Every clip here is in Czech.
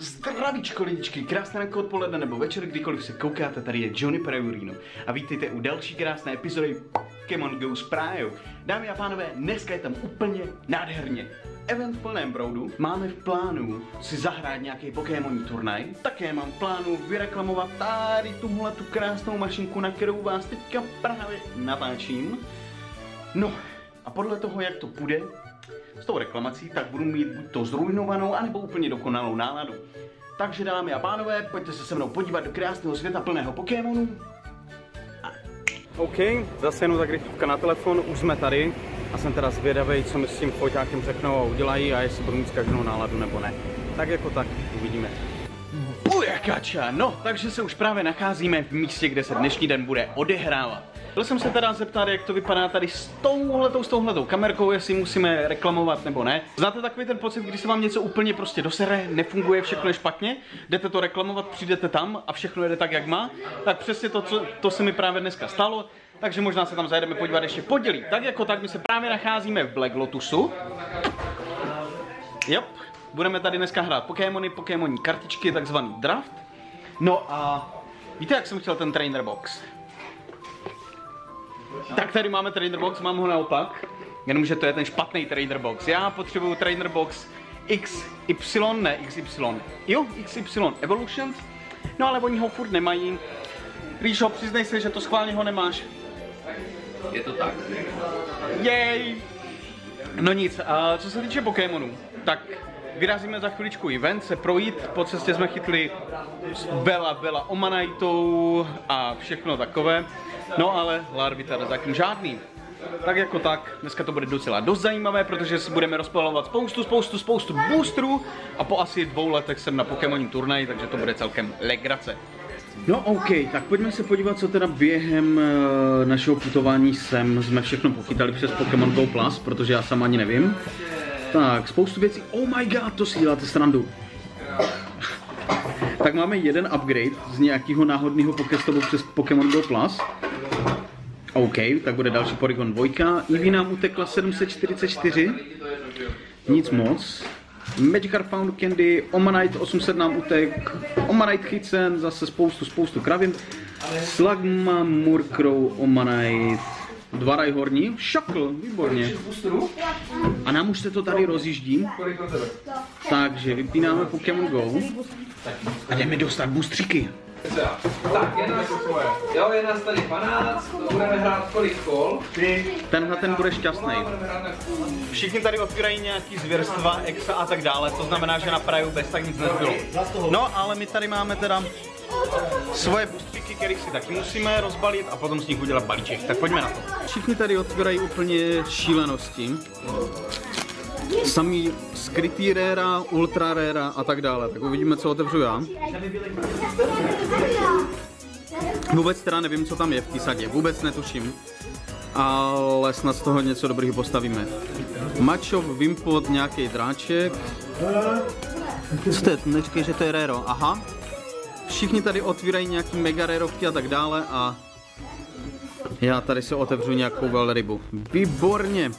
Zdravíčko lidičky, krásné odpoledne nebo večer, kdykoliv se koukáte, tady je Johnny Prayerino a vítejte u další krásné epizody Pokémon GO Plus. Dámy a pánové, dneska je tam úplně nádherně. Event v plném proudu, máme v plánu si zahrát nějaký pokémonní turnaj, také mám v plánu vyreklamovat tady tuhle tu krásnou mašinku, na kterou vás teďka právě natáčím. No a podle toho, jak to půjde s tou reklamací, tak budu mít buď to zrujnovanou, anebo úplně dokonalou náladu. Takže dámy a pánové, pojďte se mnou podívat do krásného světa plného Pokémonů. OK, zase jenom zakrytívka na telefon, už jsme tady a jsem teda zvědavý, co mi s tím foťákem řeknou a udělají a jestli budu mít každou náladu nebo ne. Tak jako tak, uvidíme. Bujakača, no, takže se už právě nacházíme v místě, kde se dnešní den bude odehrávat. Chtěl jsem se teda zeptat, jak to vypadá tady s touhletou kamerkou, jestli musíme reklamovat nebo ne. Znáte takový ten pocit, když se vám něco úplně prostě dosere, nefunguje, všechno je špatně, jdete to reklamovat, přijdete tam a všechno jede tak, jak má? Tak přesně to se mi právě dneska stalo, takže možná se tam zajedeme podívat ještě podělí. Tak jako tak, my se právě nacházíme v Black Lotusu. Jop, budeme tady dneska hrát Pokémony, Pokémonní kartičky, takzvaný draft. No a víte, jak jsem chtěl ten trainer box? Tak tady máme trainer box, mám ho naopak, jenomže to je ten špatný trainer box. Já potřebuju trainer box XY, ne XY, jo, XY Evolutions, no ale oni ho furt nemají. Ríšo, přiznej se, že to schválně ho nemáš. Je to tak. Jej! No nic, a co se týče Pokémonů, tak vyrazíme za chviličku i ven se projít, po cestě jsme chytli Bela Omanytou a všechno takové. No ale Larvitar zatím žádný. Tak jako tak, dneska to bude docela dost zajímavé, protože si budeme rozpalovat spoustu boostrů a po asi 2 letech jsem na Pokémonním turnaji, takže to bude celkem legrace. No OK, tak pojďme se podívat, co teda během našeho putování sem jsme všechno pochytali přes Pokémon GO Plus, protože já sám ani nevím. Tak, spoustu věcí, oh my god, to si děláte srandu. Tak máme jeden upgrade z nějakého náhodného Pokéstopu přes Pokémon GO Plus. OK, tak bude další Porygon 2. Eevee nám utekla 744. Nic moc. Magikarp Found Candy, Omanyte 800 nám utek. Omanyte chycen, zase spoustu kravin. Slagma, Murkrow, Omanyte. 2 Rhyhorní, šakl, výborně. A nám už se to tady rozjíždí. Takže vypínáme Pokémon GO. A jdeme dostat boostříky. Tak, je nás svoje. Jo, je nás tady 12, budeme hrát kolik kol. Tenhle ten bude šťastný. Všichni tady otvírají nějaký zvěrstva, exa a tak dále, to znamená, že na praju bez tak nic nezbylo. No, ale my tady máme teda svoje boostříky, kterých si taky musíme rozbalit a potom z nich udělat balíček. Tak pojďme na to. Všichni tady otvírají úplně šílenosti. Samý skrytý réra, ultra réra a tak dále. Tak uvidíme, co otevřu já. Vůbec teda nevím, co tam je v té sadě. Vůbec netuším. Ale snad z toho něco dobrého postavíme. Mačov, Wimpot, nějaký dráček. Co to je? Neříkej, že to je réro. Aha. Všichni tady otvírají nějaký mega rérovky a tak dále a já tady se otevřu nějakou velrybu. Výborně!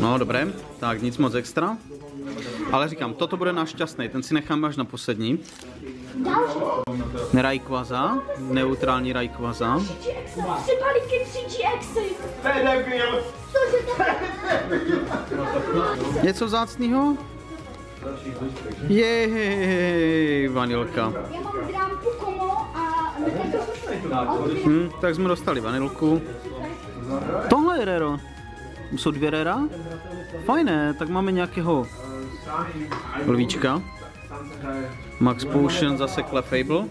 No dobré, tak nic moc extra, ale říkám, toto bude náš šťastný, ten si necháme až na poslední. Rayquaza, neutrální Rayquaza. Něco vzácného? Jej, vanilka. Tak jsme dostali vanilku. Tohle je rero. Jsou 2 rera? Fajné, tak máme nějakého lvíčka. Max Potion, zase Clefable.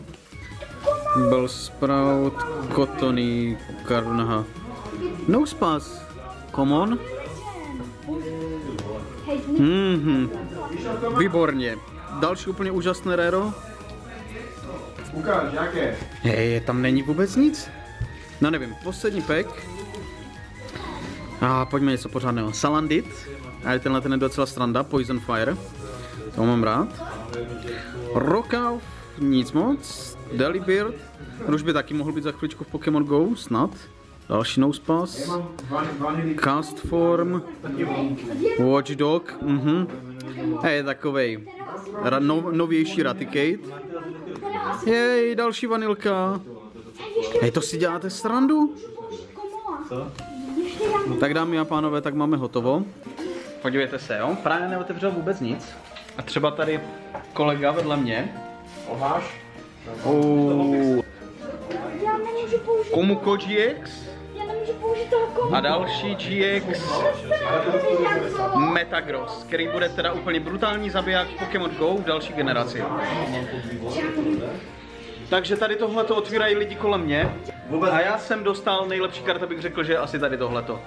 Bellsprout, Cottonee, Karnaha. Nosepass, Common. Výborně. Další úplně úžasné rero. Hej, tam není vůbec nic. No nevím, poslední pack. A pojďme něco pořádného. Salandit. A je tenhle ten je docela stranda. Poison Fire. To mám rád. Rockal. Nic moc. Delibird. Už by taky mohl být za chvíličku v Pokémon GO. Snad. Další Nosepass. Castform. Watchdog. Je takovej. Novější Raticate. Jej, další Vanilka. Hej, to si děláte srandu? Tak dámy a pánové, tak máme hotovo. Podívejte se, jo? Právě neotevřel vůbec nic. A třeba tady kolega vedle mě. Komuko GX. A další GX Metagross, který bude teda úplně brutální zabiják Pokémon GO v další generaci. Takže tady tohleto otvírají lidi kolem mě. A já jsem dostal nejlepší kartu, abych řekl, že asi tady tohleto.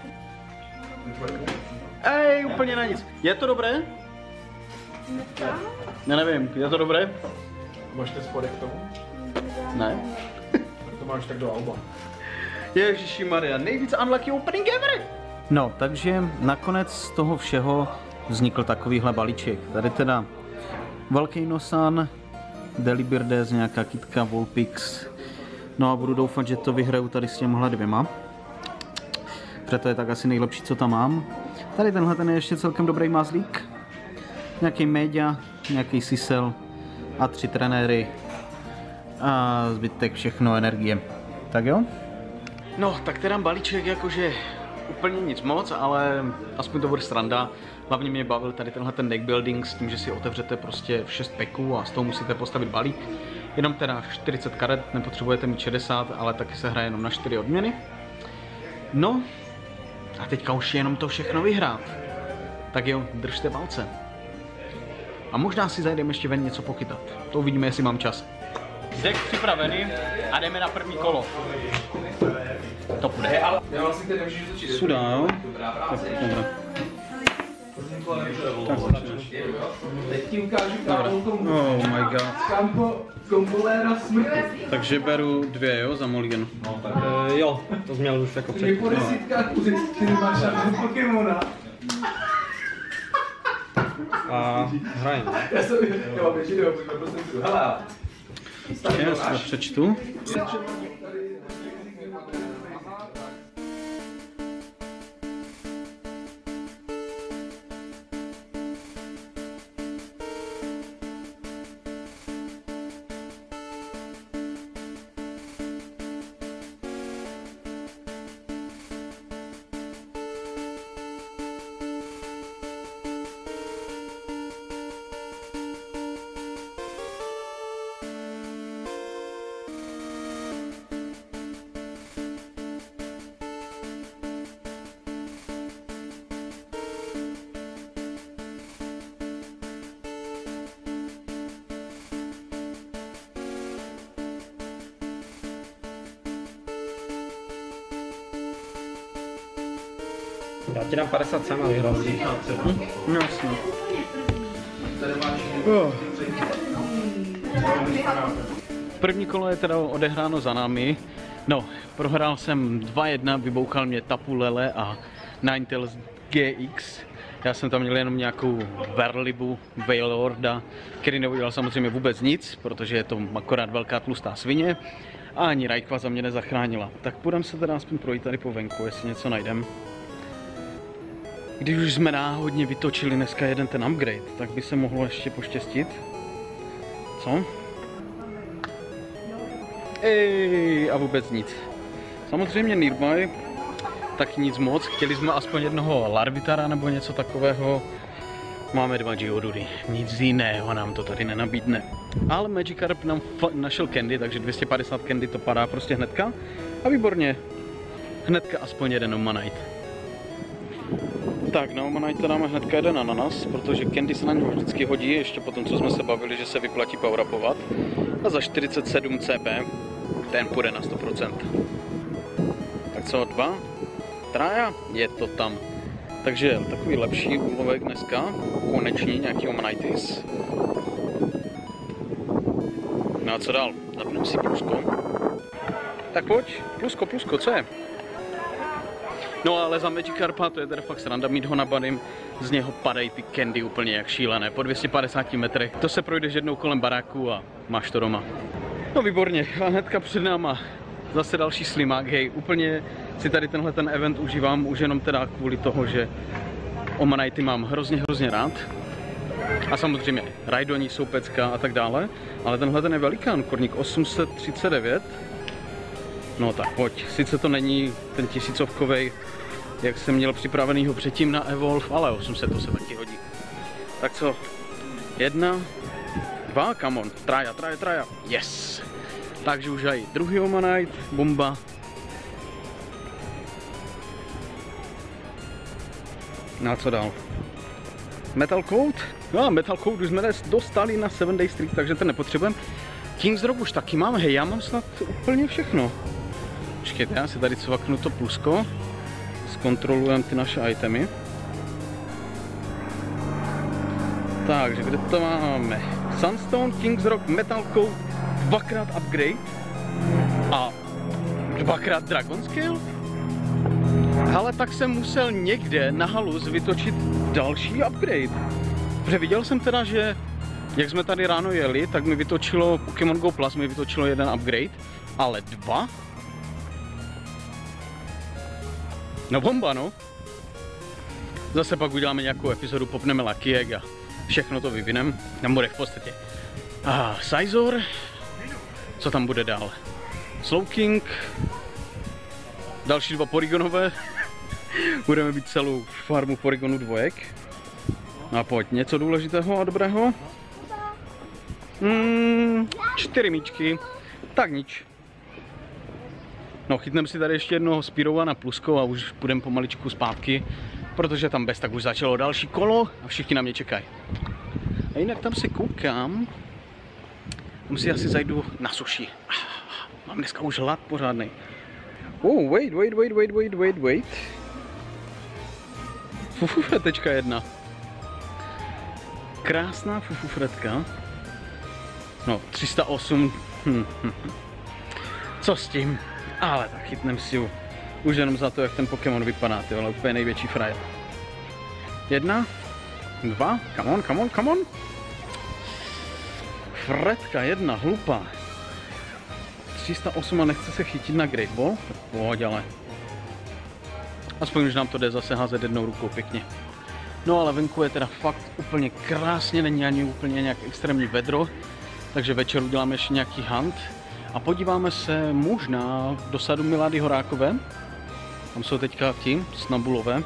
Ej, úplně na nic. Je to dobré? Já nevím, je to dobré? Máte spodek k tomu? Ne. To máš tak do alba. Ježišimaria, nejvíc unlucky opening ever! No, takže nakonec z toho všeho vznikl takovýhle balíček. Tady teda velký nosan, Delibird, nějaká kytka, Volpix. No a budu doufat, že to vyhraju tady s těmhle dvěma. Proto je tak asi nejlepší, co tam mám. Tady tenhle ten je ještě celkem dobrý mazlík. Nějaký média, nějaký sisel a 3 trenéry. A zbytek všechno energie. Tak jo? No, tak teda balíček jakože úplně nic moc, ale aspoň to bude sranda. Hlavně mě bavil tady tenhle ten deckbuilding s tím, že si otevřete prostě 6 packů a z toho musíte postavit balík. Jenom teda 40 karet, nepotřebujete mít 60, ale taky se hraje jenom na 4 odměny. No, a teďka už je jenom to všechno vyhrát. Tak jo, držte palce. A možná si zajdeme ještě ven něco pokytat. To uvidíme, jestli mám čas. Deck připravený a jdeme na první kolo. To bude. Sudá, jo? Tak oh my god. Takže beru 2, jo, za Mulligan. Jo, to jsi měl už jako předtím. A hrajeme. Já si to přečtu. Já ti dám 50 sem a vyhrál. Jasně. První kolo je teda odehráno za námi. No, prohrál jsem 2-1, vybouchal mě Tapu Lele a Ninetales GX. Já jsem tam měl jenom nějakou Verlibu, Veilorda, který neudělal samozřejmě vůbec nic, protože je to akorát velká tlustá svině. A ani Rayquaza mě nezachránila. Tak půjdeme se teda aspoň projít tady po venku, jestli něco najdeme. Když už jsme náhodně vytočili dneska jeden ten upgrade, tak by se mohlo ještě poštěstit. Co? Ej, a vůbec nic. Samozřejmě nearby, tak nic moc. Chtěli jsme aspoň jednoho Larvitara nebo něco takového. Máme 2 Geodudy, nic jiného nám to tady nenabídne. Ale Magikarp nám našel candy, takže 250 candy to padá prostě hnedka. A výborně, hnedka aspoň jeden Omanyte. Tak, na Omanyte dáme hnedka jeden ananas, protože candy se na něho vždycky hodí, ještě potom, co jsme se bavili, že se vyplatí powerupovat. A za 47 CP ten půjde na 100%. Tak co, 2? Trája? Je to tam. Takže takový lepší úlovek dneska, konečně nějaký Omanytis. No a co dál? Zapneme si plusko. Tak pojď, plusko, plusko, co je? No ale za Magikarpa to je teda fakt sranda mít ho na banim, z něho padají ty candy úplně jak šílené, po 250 metrech. To se projdeš jednou kolem baráku a máš to doma. No výborně, a hnedka před náma zase další slimák, hej, úplně si tady tenhle ten event užívám už jenom teda kvůli toho, že Omanyty mám hrozně rád. A samozřejmě Raidoní jsou pecka a tak dále, ale tenhle ten je velikán, korník 839. No tak pojď, sice to není ten tisícovkovej, jak jsem měl připravenýho předtím na Evolve, ale 800 to se taky hodí. Tak co, jedna, dva, come on, traja, yes! Takže už aj druhý Omanyte, bomba. No a co dál? Metal Coat? No, Metal Coat už jsme dostali na 7 Day Street, takže ten nepotřebujeme. Kings Rock už taky mám, hej, já mám snad úplně všechno. Počkejte, já si tady cvaknu to plusko. Zkontrolujeme ty naše itemy. Takže kde to máme? Sunstone, Kings Rock, Metal Coat, dvakrát Upgrade a dvakrát Dragon Scale? Ale tak jsem musel někde na halus vytočit další upgrade. Protože viděl jsem teda, že jak jsme tady ráno jeli, tak mi vytočilo Pokémon GO Plus, mi vytočilo jeden upgrade, ale dva? No bomba, no. Zase pak uděláme nějakou epizodu, popneme lakijek a všechno to vyvineme. Tam bude v podstatě Sizor, co tam bude dál? Slowking, další dva Porygonové. Budeme být celou farmu Porygonu dvojek. No a pojď, něco důležitého a dobrého? 4 míčky, tak nič. No, chytneme si tady ještě jednoho Spirova na plusko a už půjdeme pomaličku zpátky, protože tam bez tak už začalo další kolo a všichni na mě čekají. A jinak tam se koukám, tam si asi zajdu na suši. Mám dneska už hlad pořádnej. Oh, wait. Fufuretečka jedna. Krásná Fufuretka. No, 308. Co s tím? Ale tak chytnem si ju. Už jenom za to, jak ten Pokémon vypadá, ty vole, úplně největší frajer. Jedna, dva, come on. Fretka jedna, hlupa. 308 a nechce se chytit na Great Ball? Pohodě, ale. Aspoň už nám to jde zase házet jednou rukou pěkně. No ale venku je teda fakt úplně krásně, není ani úplně nějak extrémní vedro, takže večer uděláme ještě nějaký hunt a podíváme se možná do sadu Milády Horákové. Tam jsou teďka ti Snabulové.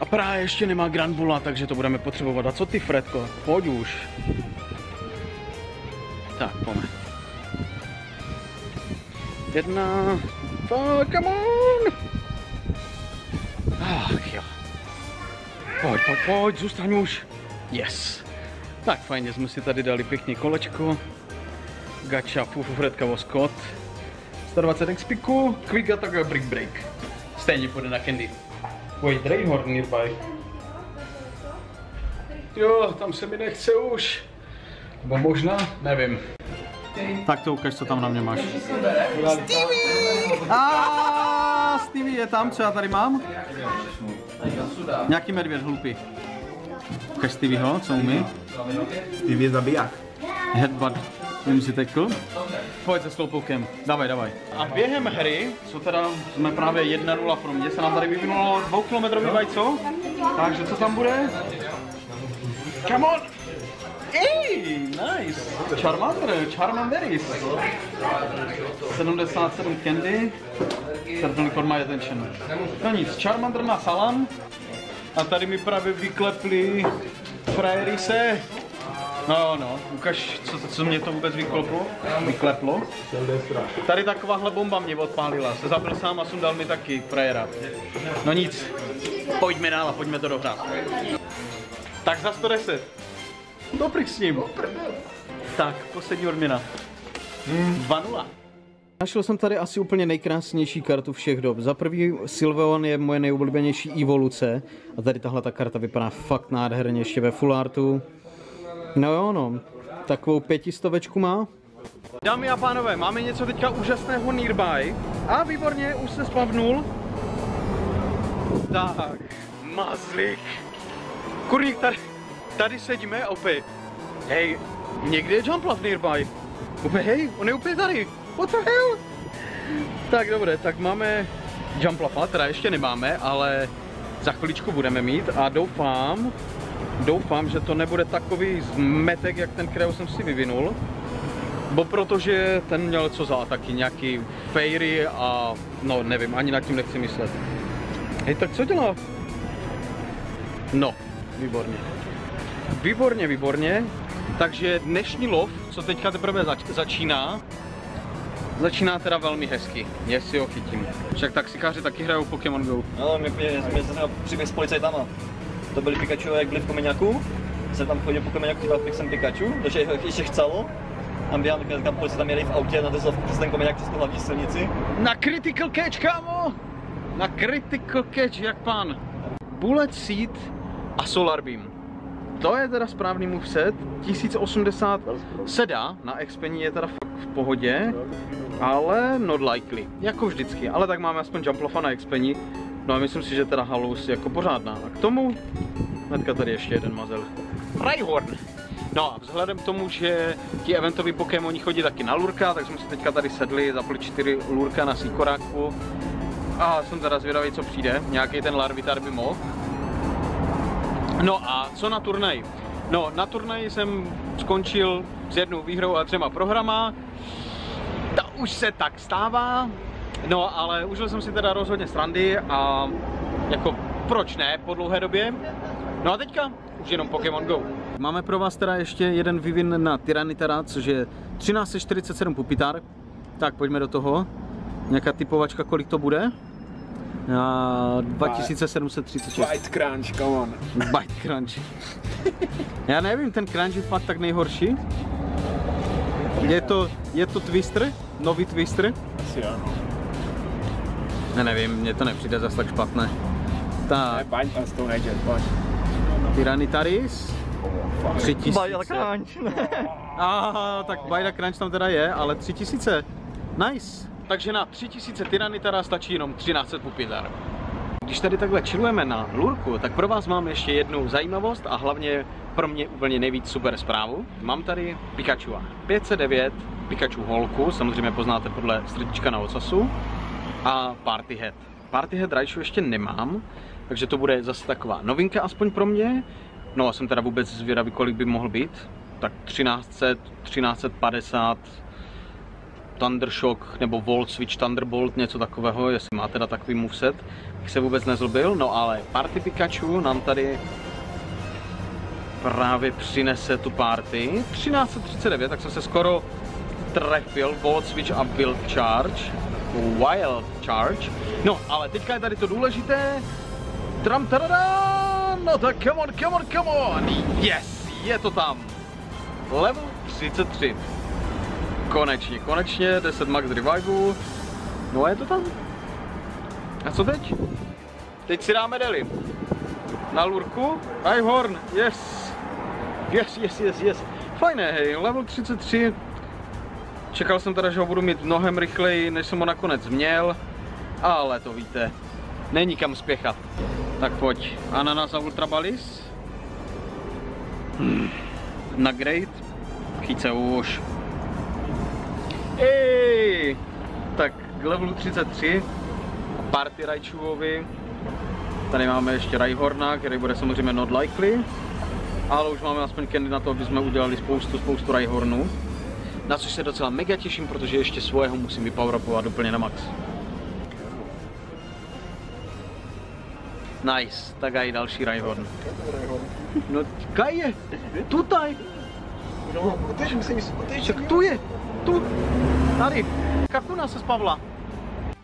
A právě ještě nemá Granbula, takže to budeme potřebovat. A co ty, Fredko? Pojď už. Tak, pojďme. Jedna, dva, come on! Ach jo. Pojď, zůstaň už. Yes. Tak fajně, jsme si tady dali pěkně kolečko. Gacha, Fufuretka, Voskot. 120 XPku, Quick Attack a Brick Break. Stejně půjde na Candy. Pojď, Rayhorn nearby. Jo, tam se mi nechce už. Nebo možná, nevím. Tak to ukaž, co tam na mě máš. Stevie! Aaaa, Stevie je tam, co já tady mám? Nějaký medvěd hlupý. Ukaž Stevieho, co umí? Stevie je zabiják. Headbutt, jim si tekl. Pojď se sloupoukem, davaj. A během hry, co teda jsme právě 1-0 pro mě, se nám tady vyvinulo 2-kilometrový vajco. Takže co tam bude? Come on! Ej, nice! Charmanderis! 77 candy, certainly caught my attention. No nic, Charmander na salám. A tady mi právě vyklepli frajerise. No, ukaž, co mě to vůbec vykleplo. Tady takováhle bomba mě odpálila, se zabil sám a sundal mi taky frajera. No nic, pojďme dál a pojďme to dohrát. Tak za 110. Dobrý s ním. Tak, poslední odměna. 2-0. Našel jsem tady asi úplně nejkrásnější kartu všech dob. Za prvý Sylveon je moje nejoblíbenější evoluce. A tady tahle ta karta vypadá fakt nádherně, ještě ve full artu. No jo, no. Takovou 500 má. Dámy a pánové, máme něco teďka úžasného nearby. A výborně, už se spavnul. Tak, mazlik. Kurník tady sedíme a opět, hej, někde je Jumpluff nearby. Opět, hej, on je opět tady, what the hell? Tak dobré, tak máme Jumpluffa, teda ještě nemáme, ale za chviličku budeme mít a doufám, že to nebude takový zmetek, jak ten, kterého jsem si vyvinul. Bo protože ten měl co za ataky, nějaký fairy a no nevím, ani nad tím nechci myslet. Hej, tak co dělá? No, výborně. Výborně, výborně. Takže dnešní lov, co teďka teprve začíná teda velmi hezky, jestli ho chytím. Však taxikáři taky hrajou Pokémon GO. No, mě se příběh s policajtama. To byli Pikachu, jak byli v Komeňaku. Se tam chodil po Komeňaku, chytal jsem Pikachu, takže ještě chcelo. Tam běhám, kam polici tam jeli v autě, nadezl přes ten Komeňak, přes tu hlavní silnici. Na critical catch, kámo! Na critical catch, jak pán. Bullet Seed a Solar Beam. To je teda správný moveset, 1080 seda, na expení je teda fakt v pohodě, ale not likely, jako vždycky, ale tak máme aspoň Jumpluffa na expení, no a myslím si, že teda halus jako pořádná. A k tomu hnedka tady ještě jeden mazel. Rhyhorn! No a vzhledem k tomu, že ti eventoví Pokémoni chodí taky na Lurka, tak jsme si teďka tady sedli, zapli 4 Lurka na Sikoráku a jsem teda zvědavý, co přijde, nějaký ten Larvitar by mohl. No a co na turnaj? No, na turnaji jsem skončil s jednou výhrou a 3 prohrama. Ta už se tak stává. No, ale užil jsem si teda rozhodně srandy a jako proč ne po dlouhé době. No a teďka už jenom Pokémon GO. Máme pro vás teda ještě jeden vývin na Tyranitara, což je 1347 Pupitar. Tak pojďme do toho. Nějaká typovačka, kolik to bude? 2736. Bite crunch, come on. Bite crunch. Já nevím, ten crunch je fakt tak nejhorší. Je to twister? Nový twister? Asi ano. Ne, nevím, mně to nepřijde zas tak špatné. Tak. Tyranitaris. 3000. Bite crunch. Tak bite crunch tam teda je, ale 3000. Nice. Takže na 3000 Tyranitara stačí jenom 1300 Pupitar. Když tady takhle chillujeme na Lurku, tak pro vás mám ještě jednu zajímavost a hlavně pro mě úplně nejvíc super zprávu. Mám tady Pikachu 509, Pikachu holku, samozřejmě poznáte podle srdíčka na ocasu, a Party Head. Party Head Raichu ještě nemám, takže to bude zase taková novinka aspoň pro mě. No a jsem teda vůbec zvědavý, kolik by mohl být. Tak 1300, 1350... Thundershock nebo Volt Switch Thunderbolt, něco takového, jestli má teda takový moveset, bych se vůbec nezlobil, no ale Party Pikachu nám tady právě přinese tu party, 1339, tak jsem se skoro trefil, Volt Switch a Wild Charge, no ale teďka je tady to důležité, tram tadadá, no tak come on, yes, je to tam, level 33. Konečně, 10 max reviveů. No a je to tam. A co teď? Teď si dáme Deli. Na Lurku. Rhyhorn, yes. Fajné, hej, level 33. Čekal jsem teda, že ho budu mít mnohem rychleji, než jsem ho nakonec měl. Ale to víte, není kam spěchat. Tak pojď, Ananas a Ultrabalis. Na Great. Chyce už. Ej, tak k levelu 33 Party Raichuovi. Tady máme ještě Rhyhorna, který bude samozřejmě not likely, ale už máme aspoň candy na to, aby jsme udělali spoustu Rhyhornů. Na což se docela mega těším, protože ještě svého musím vypowerupovat úplně na max. Nice, tak aj další Rhyhorn. No, kaj je? Tutaj! No, tak tu je! Tu, tady, kakuna se spavla.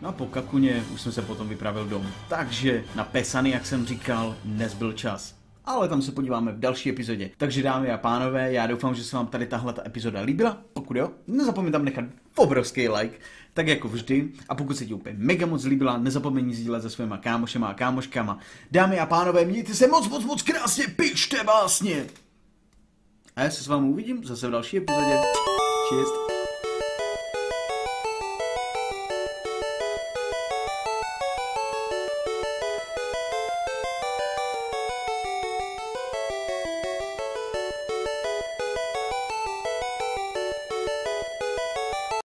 No a po kakuně už jsem se potom vypravil domů. Takže na pesany, jak jsem říkal, nezbyl čas. Ale tam se podíváme v další epizodě. Takže dámy a pánové, já doufám, že se vám tady tahle epizoda líbila. Pokud jo, nezapomeň tam nechat obrovský like, tak jako vždy. A pokud se ti úplně mega moc líbila, nezapomeň sdílet se svýma kámošema a kámoškama. Dámy a pánové, mějte se moc krásně, pičte básně. A já se s vámi uvidím zase v další epizodě. Čist.